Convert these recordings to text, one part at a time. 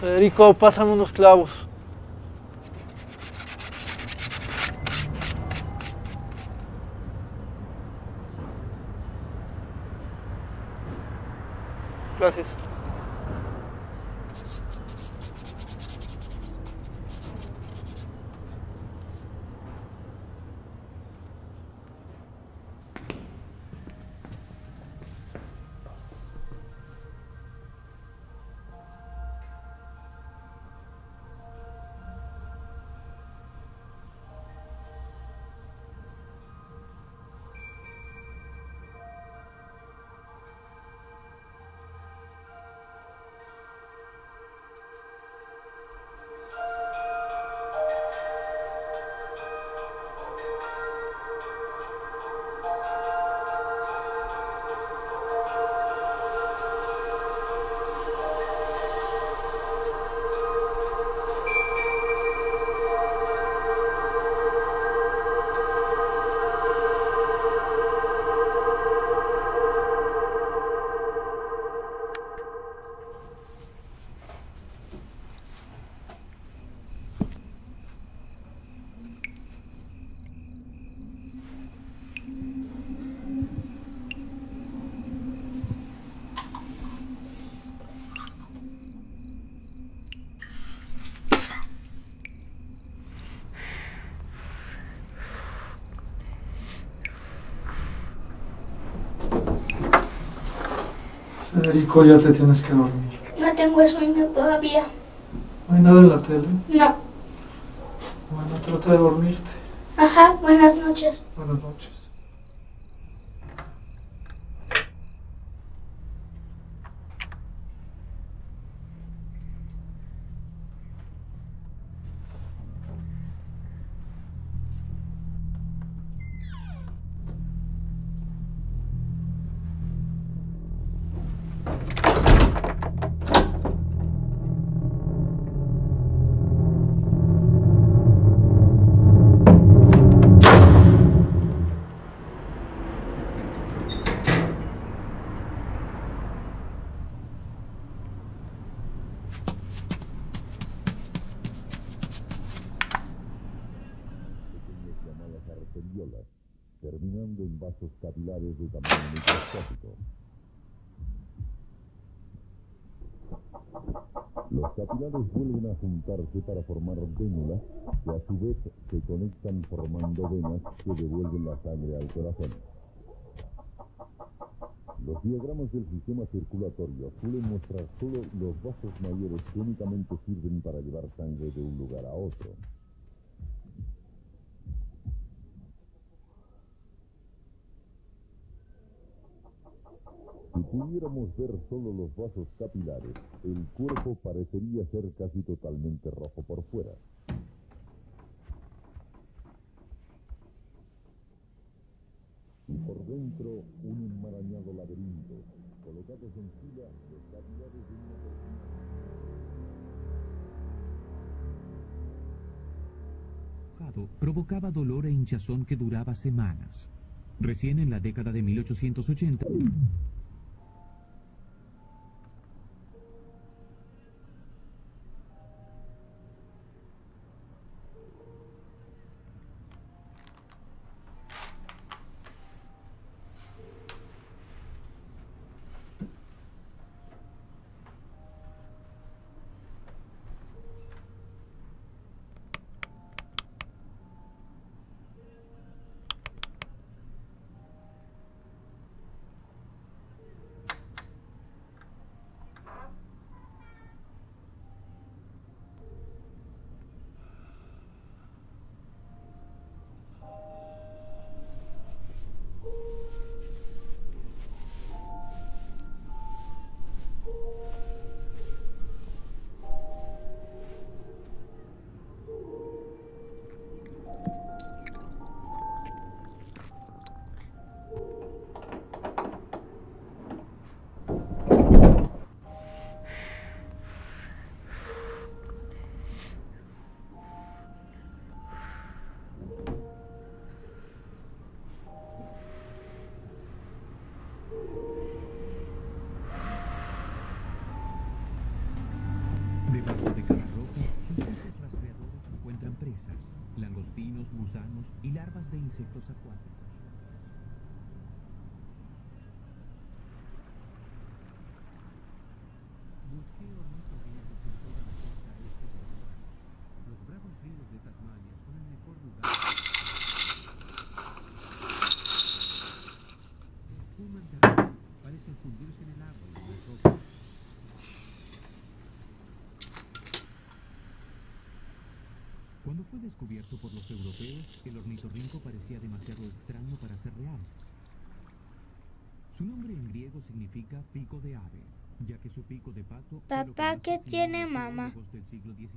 Federico, pásame unos clavos. Gracias. Federico, ya te tienes que dormir. No tengo sueño todavía. ¿No hay nada en la tele? No. Bueno, trata de dormirte. Ajá, buenas noches. Buenas noches. Terminando en vasos capilares de tamaño microscópico. Los capilares vuelven a juntarse para formar vénulas que a su vez se conectan formando venas que devuelven la sangre al corazón. Los diagramas del sistema circulatorio suelen mostrar solo los vasos mayores que únicamente sirven para llevar sangre de un lugar a otro. Si pudiéramos ver solo los vasos capilares, el cuerpo parecería ser casi totalmente rojo por fuera. Y por dentro, un enmarañado laberinto, colocados en fila los capilares de una persona. Provocaba dolor e hinchazón que duraba semanas. Recién en la década de 1880... pescados de camarrones son peces rastreadores que encuentran presas, langostinos, gusanos y larvas de insectos acuáticos. Cuando fue descubierto por los europeos, el ornitorrinco parecía demasiado extraño para ser real. Su nombre en griego significa pico de ave, ya que su pico de pato... Papá, ¿qué tiene mamá? ...del siglo XIX.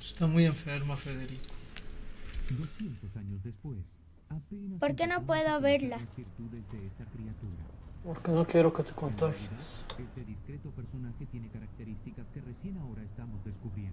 Está muy enferma, Federico. 200 años después, apenas... ¿Por qué no puedo verla? Porque no quiero que te contagies. Este discreto personaje tiene características que recién ahora estamos descubriendo.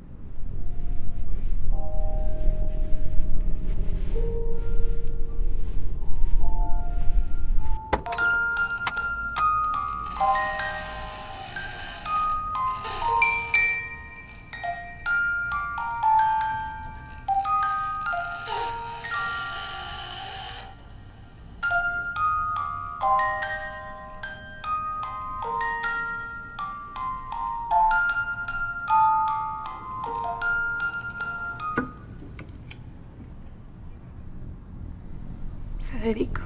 Federico.